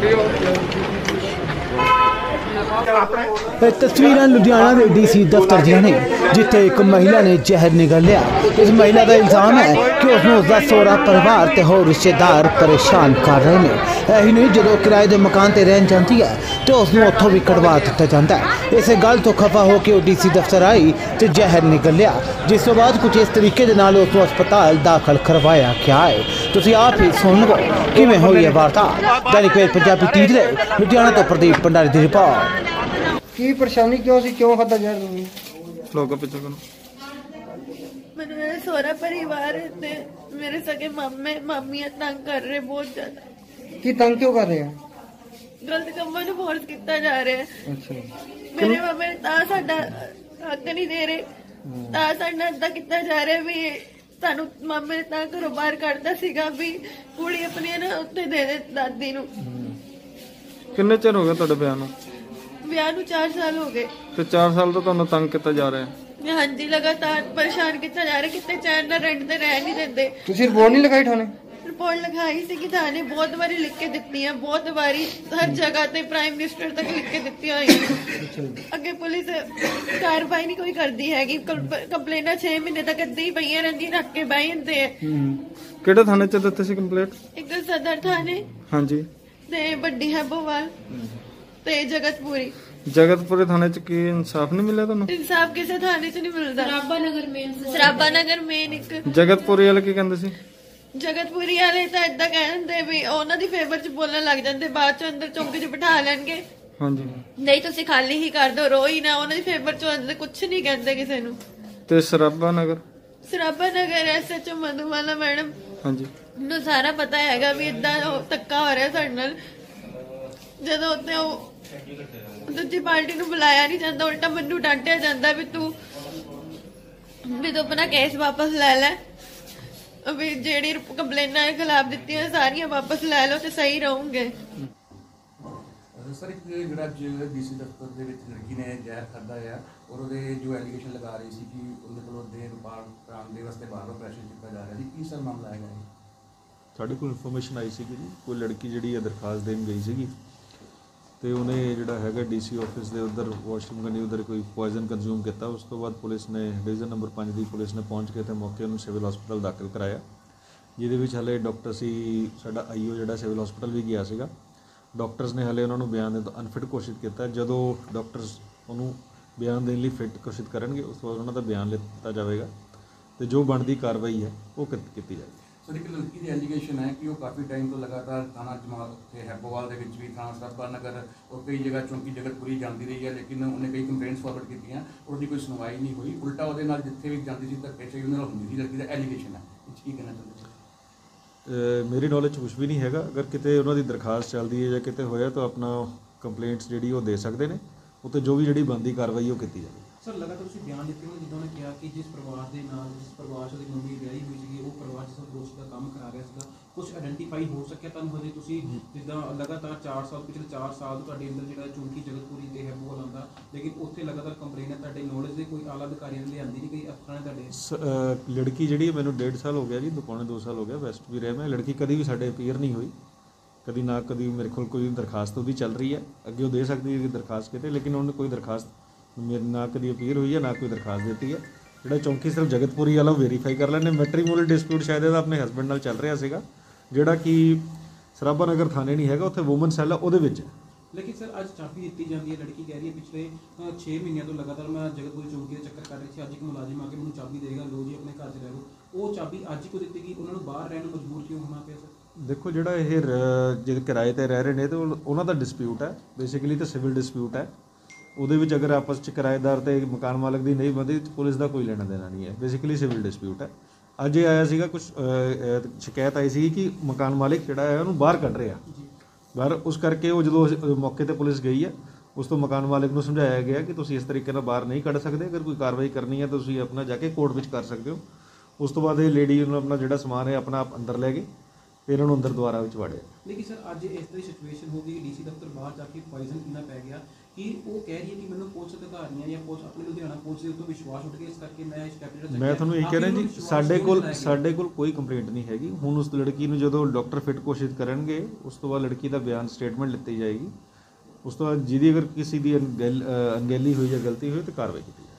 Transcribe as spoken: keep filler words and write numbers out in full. तस्वीर लुधियाना के डीसी दफ्तर दियां ने जिथे एक महिला ने जहर निगल लिया। इस महिला का इल्जाम है कि उसने उसका सौरा परिवार ते होर रिश्तेदार परेशान कर रहे हैं। यही नहीं जो किराए के मकान पर रहन जाती है तो उसनों उत्थों भी कढ़वा दिता जाता है। इस गल तो खफा हो के डीसी दफ्तर आई तो जहर निगल लिया, जिस तो बाद कुछ इस तरीके उसनों हस्पताल दाखिल करवाया गया है। तुसीं आप ही सुन लो किवें होई है वारदात। दैनिक वेद पंजाबी टीवी दे लुधियाना तो प्रदीप भंडारी की रिपोर्ट। की परेशानी क्यों सी, क्यों खाता जहर? लोगों पे चलो मेरे सारा परिवार है, मेरे सगे मम्मी मम्मी तंग कर रहे बहुत ज्यादा। की तंग क्यों कर रहे हैं? गलत काम में फोर्स किया जा रहा है। अच्छा मेरे मम्मी ता साडा हक नहीं दे रहे, ता साडा ता किया जा रहा है भी सानू मम्मी ने ता घरों बाहर काढदा सीगा भी कुड़ी अपनी ना उत्ते दे दे दादी नु। किन्ने चेर हो गया तुहाडे ब्याह नु? ब्याह नू चार साल हो गए। तो चार साल तो तुहानू तंग किया जा रहा है? हां जी लगातार परेशान किया जा रहा है, कितने चैन नाल रेंट ते रह नहीं देंदे। तुसीं रिपोर्ट नहीं लिखाई थाने? रिपोर्ट लिखाई सी कि थाने बहुत बारी लिख के दित्ती है, बहुत बारी हर जगह ते प्राइम मिनिस्टर तक लिख के दित्ती होई। अगे पुलिस कार्रवाई नहीं कोई करदी हैगी। कंप्लेंटा छह महीने तक अद्धी पईयां रहिंदी, रख के बह जांदे है। केड़ा थाने च दित्ती सी कंप्लेंट? एक सदर थाने। हां जी। ते वड्डी है भोवाल ते जगतपुरी। जगतपुरी थाने च की इंसाफ नहीं मिला तुहानू? इंसाफ किसे थाने च नहीं मिलदा। सराबा नगर मेन, सराबा नगर मेन एक। जगतपुरी वाले की कहंदे सी? जगतपुरी वाले तो ऐदा कहंदे भी ओना दी फेवर च बोलण लग जांदे, बाद च अंदर चौकी च बिठा लैणगे। हां जी। नहीं तुसीं खाली ही कर दो, रोई ना, ओना दी फेवर च अंदर कुछ नहीं कहंदे किसे नू। ते सराबा नगर, सराबा नगर एसएचओ मधुमाला मैडम। हां जी। नू सारा पता हैगा भी ऐदा धक्का हो रिहा साडे नाल। जदों ते दूजी पार्टी नू बुलाया नहीं जाता, उल्टा मनु डांटिया जाता भी तू भी तू अपना केस वापस लै लै, अभी जेडी कंप्लेना खिलाफ दित्ती सारियां वापस लै लो ते सही रहूंगे। सर एक जिहड़ा जिला डीसी दफ्तर दे विच लड़की ने जहर खादा है और उहदे जो एलिगेशन लगा रही सी कि उहदे कोलों देर बाहर प्राण दे वास्ते बाहरों प्रेशर किया जा रहा है, की सर मामला है? साडे कोल इनफॉर्मेशन आई सी कि कोई लड़की जिहड़ी दरखास्त देण गई सी तो उन्हें जोड़ा है डी सी ऑफिस के उधर वॉशरूम करनी, उधर कोई पॉइजन कंज्यूम किया। उस तो बाद पुलिस ने डिवीजन नंबर पाँच की पुलिस ने पहुँच के तो मौके उन्होंने सिविल हॉस्पिटल दाखिल कराया, जिद हले डॉक्टर सी साडा आई ओ जोड़ा सिविल हॉस्पिटल भी गया सीगा। डॉक्टर्स ने हले उन्होंने बयान देने तो अनफिट घोषित किया। जो डॉक्टर्स उन्होंने बयान देने फिट घोषित करेंगे उस बाद उन्होंने बयान लिता जाएगा तो जो बनती कार्रवाई है वो की जाएगी। सर एक लड़की की एलिगेशन है कि वो काफ़ी टाइम तो लगातार थाना जमाल से हैपोवाल के भी थाना सराबा नगर और कई जगह चौंकी जगतपुरी जाती रही है, लेकिन उन्हें कई कंप्लेंट्स फॉरवर्ड की और उनकी कोई सुनवाई नहीं हुई, उल्टा वो जिते भी जाती थी धक्के चाहिए होंगी थी। लड़की का एलीगेशन है की कहना चाहते? मेरी नॉलेज कुछ भी नहीं है, अगर कितने उन्होंने दरखास्त चलती है या कितने होया तो अपना कंप्लेंट्स जी दे सकते हैं, उत्तर जो भी जी बनती कार्रवाई वो की जाए। सर लगातार उसे बयान देते हुए जिन्होंने कहा कि जिस परिवार के नाल जिस परिवार से मम्मी ब्याही हुई थी वो परिवार जिस दोस्त का काम करा रहा था कुछ आइडेंटिफाई हो सके तो हजे तुम जिदा लगातार चार साल पिछले चार साल तो अंदर जो चौंकी जगतपुरी से है वो आता, लेकिन उत्थे लगातार कंप्लेन है नॉलेज के कोई आला अधिकारियों ने लियांदी नहीं गई। लड़की जी मैंने डेढ़ साल हो गया जी, पौने दो साल हो गया वैस्ट भी रहा मैं, लड़की कभी भी साढ़े अपीयर नहीं हुई, कभी ना कभी मेरे को दरखास्त वो भी चल रही है अगे वो दे सकती है दरखास्त कहते, लेकिन उन्होंने कोई दरखास्त मेरे ना कभी अपीयर हुई है ना कोई दरखास्त देती है। जोड़ा चौंकी सिर्फ जगतपुरी वाला वेरीफाई कर लेने मैट्रीमोनल डिस्प्यूट शायद यदा अपने हसबैंड नाल चल रहा है, जोड़ा कि सराबा नगर थाने नहीं है उत्थे वूमन सैल है वो है। लेकिन सर अज चाबी दी जाती है, लड़की कह रही है पिछले छे महीनों तो लगातार मैं जगतपुरी चौंकी का चक्कर कर रही थी, अज एक मुलाजिम आके मैं चाबी देगा लो जी अपने घर से रहो, वो चाबी अज को दी गई, उन्होंने बाहर रहने मजबूर क्यों होना पे? सर देखो जोड़ा ये किराए पर रह रहे हैं तो उन्होंने डिस्प्यूट है बेसिकली तो सिविल डिस्प्यूट है, ਉਹਦੇ ਵਿੱਚ ਅਗਰ ਆਪਸ 'ਚ ਕਿਰਾਏਦਾਰ ਤੇ ਮਕਾਨ ਮਾਲਕ ਦੀ ਨਹੀਂ ਬੰਦੀ ਪੁਲਿਸ ਦਾ ਕੋਈ ਲੈਣਾ ਦੇਣਾ ਨਹੀਂ ਹੈ, ਬੇਸਿਕਲੀ ਸਿਵਲ ਡਿਸਪਿਊਟ ਹੈ। ਅੱਜ ਇਹ ਆਇਆ ਸੀਗਾ ਕੁਝ ਸ਼ਿਕਾਇਤ ਆਈ ਸੀ ਕਿ ਮਕਾਨ ਮਾਲਕ ਜਿਹੜਾ ਹੈ ਉਹਨੂੰ ਬਾਹਰ ਕੱਢ ਰਿਹਾ ਬਾਹਰ, ਉਸ ਕਰਕੇ ਉਹ ਜਦੋਂ ਮੌਕੇ ਤੇ ਪੁਲਿਸ ਗਈ ਹੈ ਉਸ ਤੋਂ ਮਕਾਨ ਮਾਲਕ ਨੂੰ ਸਮਝਾਇਆ ਗਿਆ ਕਿ ਤੁਸੀਂ ਇਸ ਤਰੀਕੇ ਨਾਲ ਬਾਹਰ ਨਹੀਂ ਕੱਢ ਸਕਦੇ, ਅਗਰ ਕੋਈ ਕਾਰਵਾਈ ਕਰਨੀ ਹੈ ਤਾਂ ਤੁਸੀਂ ਆਪਣਾ ਜਾ ਕੇ ਕੋਰਟ ਵਿੱਚ ਕਰ ਸਕਦੇ ਹੋ। ਉਸ ਤੋਂ ਬਾਅਦ ਇਹ ਲੇਡੀ ਨੂੰ ਆਪਣਾ ਜਿਹੜਾ ਸਮਾਨ ਹੈ ਆਪਣਾ ਆਪ ਅੰਦਰ ਲੈ ਗਏ फिर उन्होंने अंदर दोबारा विच वड़े। लेकिन सर आज इस तरह सिचुएशन हो गई, डीसी दफ्तर बाहर जाके पॉइजन पीना पै गया कि वो कह रही है कि मैं पहुंच सकता नहीं है या पहुंच अपने लुधियाना पहुंच दे तो विश्वास उठ गया, इस करके मैं इस कैबिनेट तक मैं ਤੁਹਾਨੂੰ ਇਹ ਕਹਿ ਰਿਹਾ ਜੀ ਸਾਡੇ ਕੋਲ ਸਾਡੇ ਕੋਲ ਕੋਈ ਕੰਪਲੇਂਟ ਨਹੀਂ ਹੈਗੀ। ਹੁਣ ਉਸ ਲੜਕੀ ਨੂੰ ਜਦੋਂ ਡਾਕਟਰ ਫਿਟ ਕੋਸ਼ਿਸ਼ ਕਰਨਗੇ ਉਸ ਤੋਂ ਬਾਅਦ ਲੜਕੀ ਦਾ ਬਿਆਨ ਸਟੇਟਮੈਂਟ ਲਿੱਤੀ ਜਾਏਗੀ। ਉਸ ਤੋਂ ਬਾਅਦ ਜਿਹਦੀ ਅਗਰ ਕਿਸੇ ਦੀ ਅਣਗਹਿਲੀ ਹੋਈ ਜਾਂ ਗਲਤੀ ਹੋਈ ਤਾਂ ਕਾਰਵਾਈ ਕੀਤੀ।